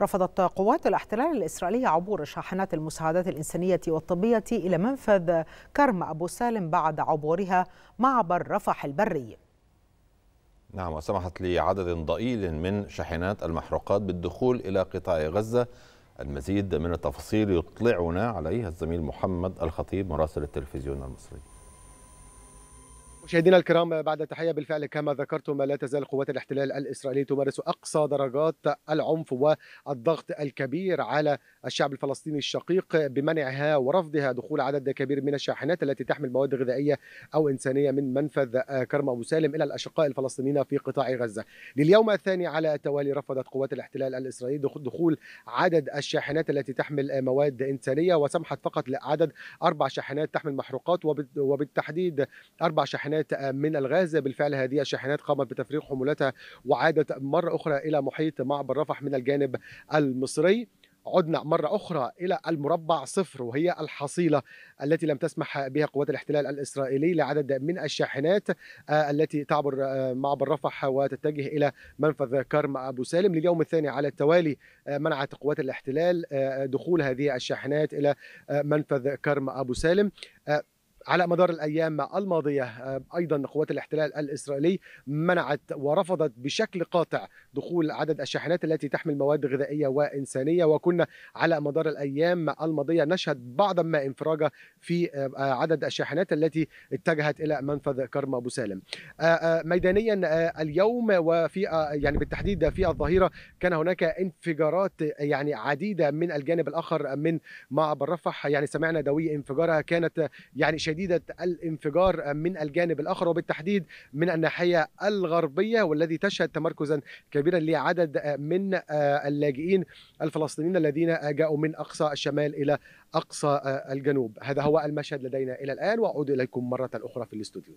رفضت قوات الاحتلال الإسرائيلية عبور شاحنات المساعدات الإنسانية والطبية إلى منفذ كرم أبو سالم بعد عبورها معبر رفح البري. نعم، وسمحت لعدد ضئيل من شاحنات المحروقات بالدخول إلى قطاع غزة. المزيد من التفاصيل يطلعنا عليها الزميل محمد الخطيب مراسل التلفزيون المصري. مشاهدينا الكرام، بعد تحية بالفعل كما ذكرتم، لا تزال قوات الاحتلال الإسرائيلي تمارس أقصى درجات العنف والضغط الكبير على الشعب الفلسطيني الشقيق بمنعها ورفضها دخول عدد كبير من الشاحنات التي تحمل مواد غذائية أو إنسانية من منفذ كرم أبو سالم إلى الأشقاء الفلسطينيين في قطاع غزة. لليوم الثاني على التوالي رفضت قوات الاحتلال الإسرائيلي دخول عدد الشاحنات التي تحمل مواد إنسانية، وسمحت فقط لعدد 4 شاحنات تحمل محروقات وبالتحديد 4 شاحنات من الغاز. بالفعل هذه الشاحنات قامت بتفريغ حمولتها وعادت مرة أخرى إلى محيط معبر رفح من الجانب المصري. عدنا مرة أخرى إلى المربع 0 وهي الحصيلة التي لم تسمح بها قوات الاحتلال الإسرائيلي لعدد من الشاحنات التي تعبر معبر رفح وتتجه إلى منفذ كرم أبو سالم. لليوم الثاني على التوالي منعت قوات الاحتلال دخول هذه الشاحنات إلى منفذ كرم أبو سالم. على مدار الأيام الماضية أيضا قوات الاحتلال الإسرائيلي منعت ورفضت بشكل قاطع دخول عدد الشاحنات التي تحمل مواد غذائية وإنسانية، وكنا على مدار الأيام الماضية نشهد بعضا ما انفراجة في عدد الشاحنات التي اتجهت إلى منفذ كرم أبو سالم. ميدانيا اليوم وفي يعني بالتحديد في الظهيرة كان هناك انفجارات يعني عديدة من الجانب الآخر من معبر رفح، يعني سمعنا دوي انفجارها كانت يعني شديدة الانفجار من الجانب الآخر وبالتحديد من الناحية الغربية، والذي تشهد تمركزا كبيرا لعدد من اللاجئين الفلسطينيين الذين جاءوا من أقصى الشمال إلى أقصى الجنوب. هذا هو المشهد لدينا إلى الآن، وأعود إليكم مرة أخرى في الاستوديو.